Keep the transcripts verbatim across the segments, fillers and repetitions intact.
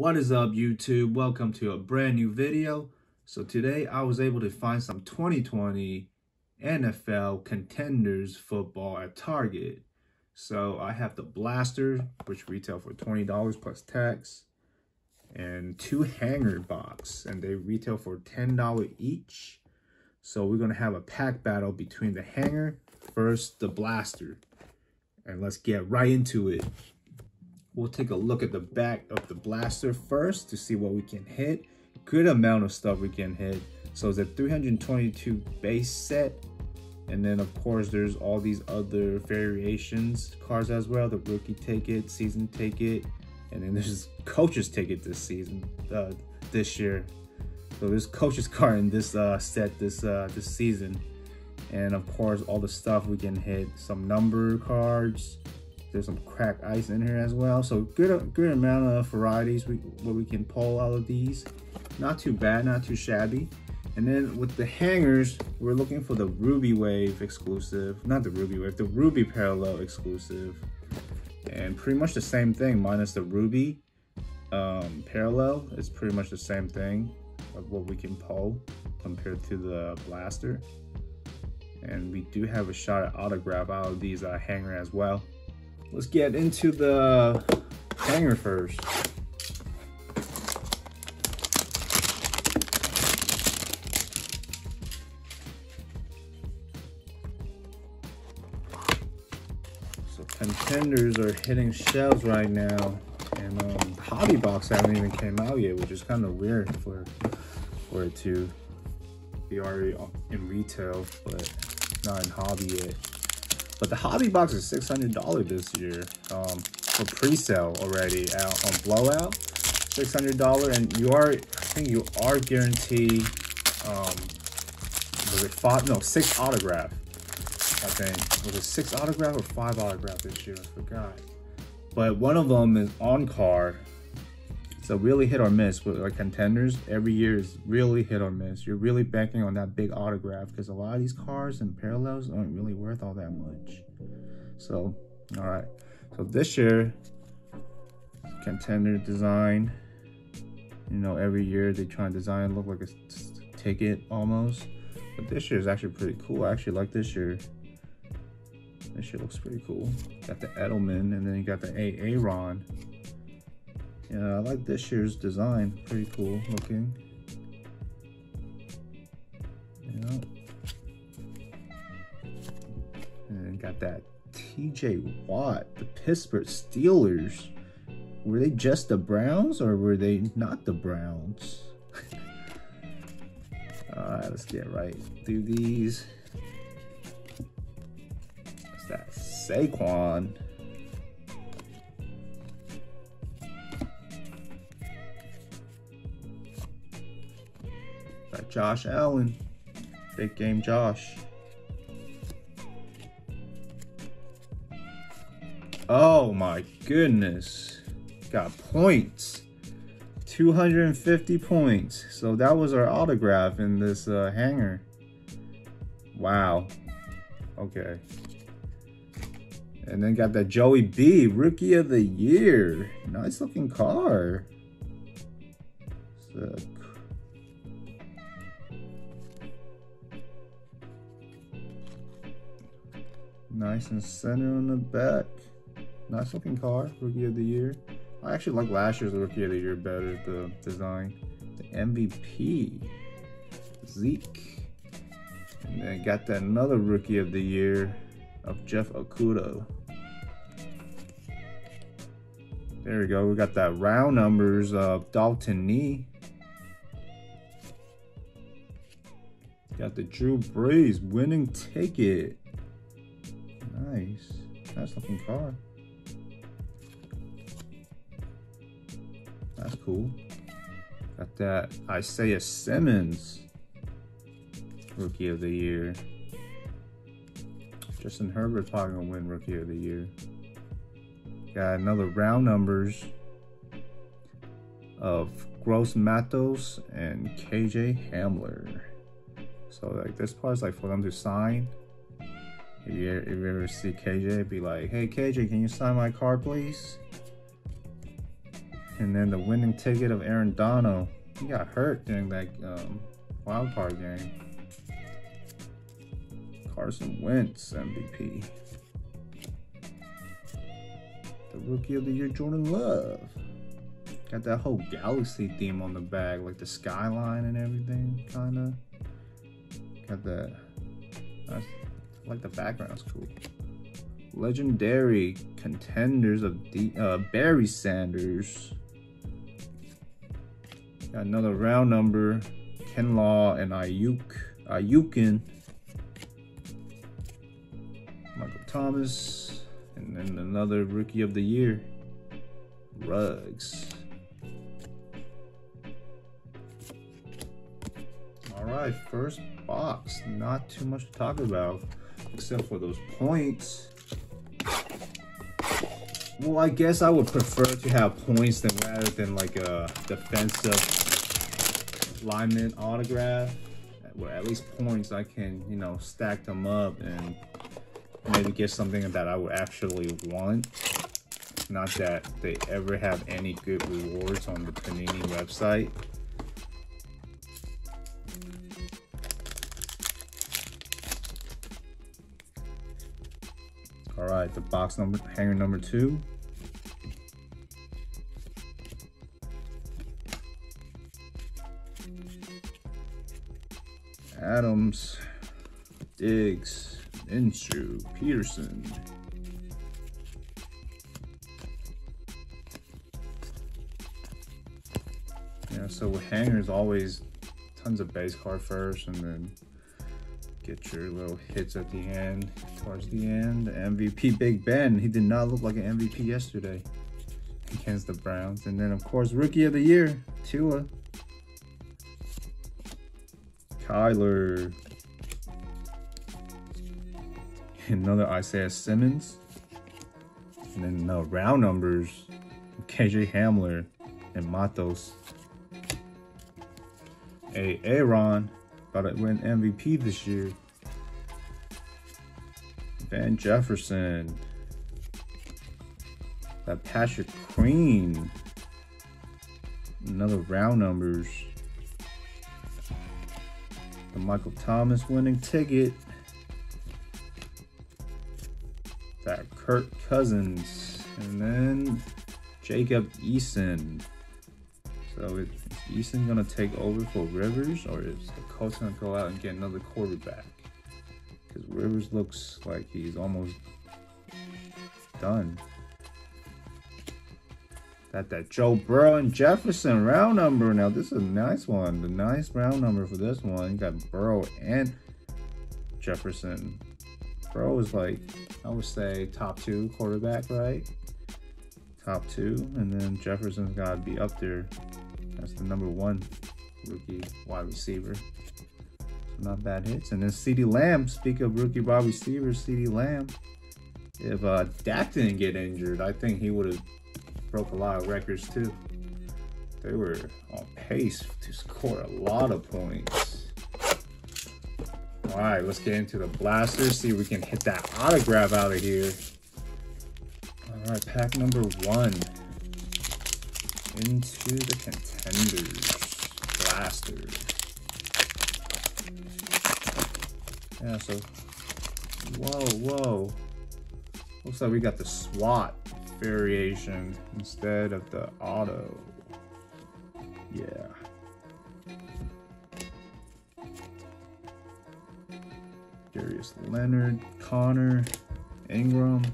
What is up, YouTube? Welcome to a brand new video. So today I was able to find some twenty twenty N F L Contenders football at Target. So I have the blaster, which retail for twenty dollars plus tax, and two hanger box, and they retail for ten dollars each. So we're gonna have a pack battle between the hanger versus the blaster, and let's get right into it. We'll take a look at the back of the blaster first to see what we can hit. Good amount of stuff we can hit. So it's a three hundred twenty-two base set. And then of course there's all these other variations cards as well. The rookie ticket, season ticket, and then there's coaches ticket this season, uh, this year. So there's coaches card in this uh, set this, uh, this season. And of course all the stuff we can hit, some number cards. There's some cracked ice in here as well. So good good amount of varieties we, where we can pull out of these. Not too bad, not too shabby. And then with the hangers, we're looking for the Ruby Wave exclusive. Not the Ruby Wave, the Ruby Parallel exclusive. And pretty much the same thing, minus the Ruby um, Parallel. It's pretty much the same thing of what we can pull compared to the blaster. And we do have a shot at autograph out of these uh, hanger as well. Let's get into the hanger first. So Contenders are hitting shelves right now, and um, Hobby Box haven't even came out yet, which is kind of weird for for it to be already in retail, but not in Hobby yet. But the Hobby Box is six hundred dollars this year um, for pre-sale already out on Blowout, six hundred dollars, and you are, I think you are guaranteed um, was it five, no, six autograph, I think. Was it six autograph or five autograph this year? I forgot. But one of them is on card. So really hit or miss with our Contenders. Every year is really hit or miss. You're really banking on that big autograph because a lot of these cards and parallels aren't really worth all that much. So, all right. So this year, Contender design. You know, every year they try and design look like a ticket almost. But this year is actually pretty cool. I actually like this year. This year looks pretty cool. Got the Edelman, and then you got the A-Aron. Yeah, I like this year's design. Pretty cool looking. Yeah. And got that T J Watt, the Pittsburgh Steelers. Were they just the Browns or were they not the Browns? All right, let's get right through these. What's that? Saquon. Josh Allen, big game Josh. Oh my goodness, got points, two hundred fifty points. So that was our autograph in this uh, hanger. Wow, okay. And then got that Joey B, Rookie of the Year. Nice looking card. So nice and center on the back. Nice looking car, Rookie of the Year. I actually like last year's Rookie of the Year better, the design. The M V P, Zeke. And then got that another Rookie of the Year of Jeff Okudah. There we go, we got that round numbers of Dalton Knee. Got the Drew Brees winning ticket. Nice, nice looking car. That's cool. Got that Isaiah Simmons, Rookie of the Year. Justin Herbert's probably gonna win Rookie of the Year. Got another round numbers of Gross-Matos and K J Hamler. So like this part is like for them to sign. If you, if you ever see K J, be like, hey K J, can you sign my card, please? And then the winning ticket of Aaron Donald. He got hurt during that um, wild card game. Carson Wentz, M V P. The rookie of the year, Jordan Love. Got that whole galaxy theme on the bag, like the skyline and everything, kinda. Got the, I like the background's cool. Legendary contenders of the uh, Barry Sanders. Got another round number, Ken Law and Ayuk Ayukin. Michael Thomas, and then another rookie of the year, Ruggs. All right, first box. Not too much to talk about, except for those points. Well, I guess I would prefer to have points than rather than like a defensive lineman autograph. Well, at least points I can, you know, stack them up and maybe get something that I would actually want. Not that they ever have any good rewards on the Panini website. All right, the box number, hanger number two. Adams, Diggs, Minshew, Peterson. Yeah, so with hangers, always tons of base card first, and then get your little hits at the end, towards the end. M V P Big Ben. He did not look like an M V P yesterday against the Browns. And then, of course, Rookie of the Year, Tua. Kyler. Another Isaiah Simmons. And then the round numbers, K J Hamler and Matos. A-Aron. Got to win M V P this year. Van Jefferson. That Patrick Queen. Another round numbers. The Michael Thomas winning ticket. That Kirk Cousins. And then Jacob Eason. So it, is Eason gonna take over for Rivers, or is the Colts gonna go out and get another quarterback? Because Rivers looks like he's almost done. Got that Joe Burrow and Jefferson round number. Now this is a nice one. The nice round number for this one. You got Burrow and Jefferson. Burrow is like, I would say, top two quarterback, right? Top two, and then Jefferson's gotta be up there. That's the number one rookie wide receiver. So not bad hits. And then CeeDee Lamb. Speak of rookie wide receiver, CeeDee Lamb. If uh, Dak didn't get injured, I think he would have broke a lot of records too. They were on pace to score a lot of points. All right, let's get into the blaster. See if we can hit that autograph out of here. All right, pack number one. Into the Contenders blaster. Yeah, so whoa, whoa. Looks like we got the SWAT variation instead of the auto. Yeah. Darius Leonard, Connor, Ingram,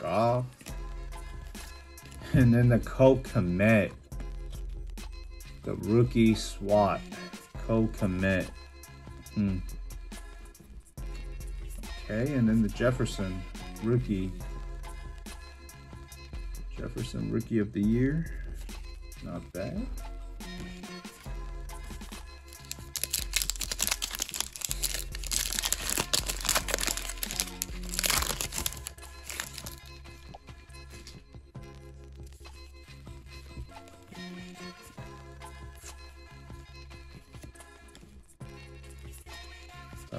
Goff, and then the Cole Kmet. The rookie SWAT, Cole Kmet. Hmm. Okay, and then the Jefferson rookie. Jefferson rookie of the year. Not bad.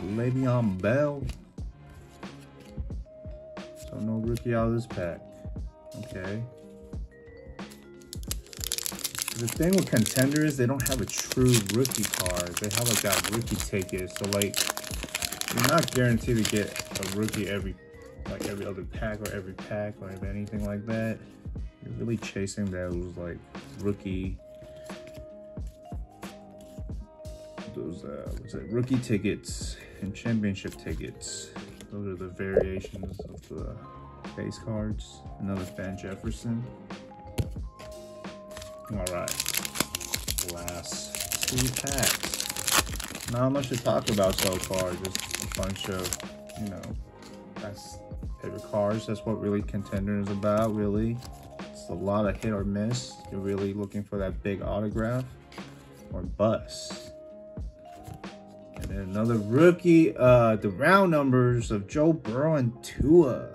Le'Veon Bell. So no rookie out of this pack. Okay. The thing with Contenders, they don't have a true rookie card. They have like that rookie ticket. So like, you're not guaranteed to get a rookie every like every other pack or every pack or anything like that. You're really chasing those like rookie. Those uh, what's that? Rookie tickets and championship tickets. Those are the variations of the base cards. Another Van Jefferson. All right, last two packs. Not much to talk about so far. Just a bunch of, you know, that's favorite cards. That's what really Contender is about. Really, it's a lot of hit or miss. You're really looking for that big autograph or bust. And another rookie, uh, the round numbers of Joe Burrow and Tua.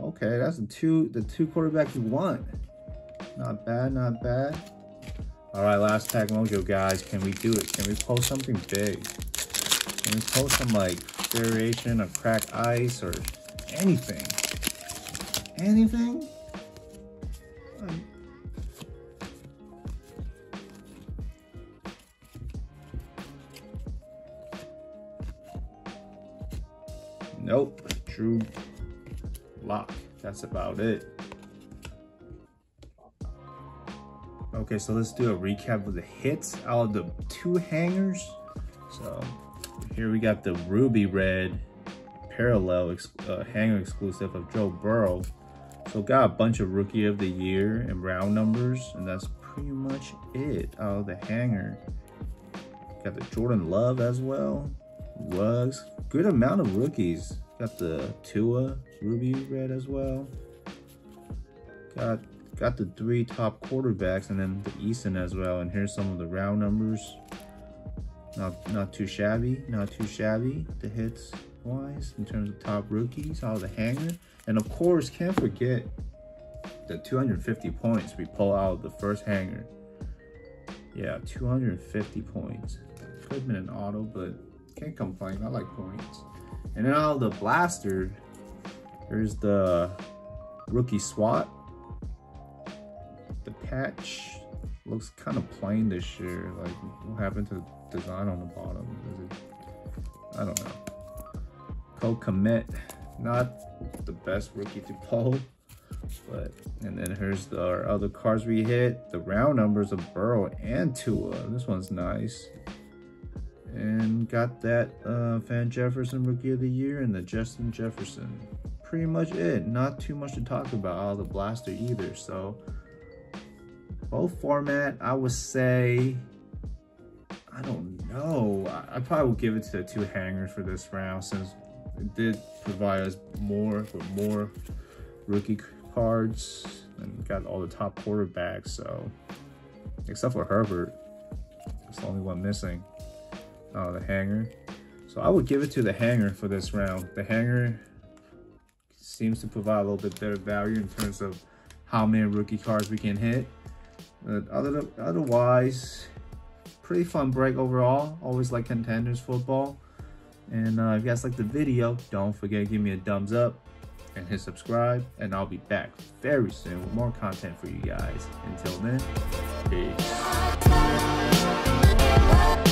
Okay, that's the two, the two quarterbacks you want. Not bad, not bad. All right, last pack mojo, guys. Can we do it? Can we post something big? Can we post some like variation of crack ice or anything? Anything? Like, nope, Drew Lock. That's about it. Okay, so let's do a recap of the hits out of the two hangers. So here we got the ruby red parallel ex uh, hanger exclusive of Joe Burrow. So got a bunch of rookie of the year and round numbers, and that's pretty much it out of the hanger. Got the Jordan Love as well. Ruggs, good amount of rookies. Got the Tua ruby red as well. Got got the three top quarterbacks, and then the Easton as well. And here's some of the round numbers. Not not too shabby, not too shabby. The hits wise in terms of top rookies out of the hanger, and of course can't forget the two hundred fifty points we pull out of the first hanger. Yeah, two hundred fifty points. Could have been an auto, but can't complain. I like points. And then out of the blaster, here's the rookie SWAT. The patch looks kind of plain this year. Like, what happened to the design on the bottom? Is it, I don't know. Co-commit, not the best rookie to pull. But and then here's the our other cards we hit. The round numbers of Burrow and Tua. This one's nice. And got that uh, Van Jefferson Rookie of the Year and the Justin Jefferson. Pretty much it. Not too much to talk about out of the blaster either. So, both format, I would say, I don't know. I, I probably would give it to the two hangers for this round, since it did provide us more with more rookie cards and got all the top quarterbacks. So, except for Herbert, it's the only one missing. Oh, the hanger. So I would give it to the hanger for this round. The hanger seems to provide a little bit better value in terms of how many rookie cards we can hit. But other, otherwise, pretty fun break overall. Always like Contenders football. And uh, if you guys like the video, don't forget to give me a thumbs up and hit subscribe. And I'll be back very soon with more content for you guys. Until then, peace.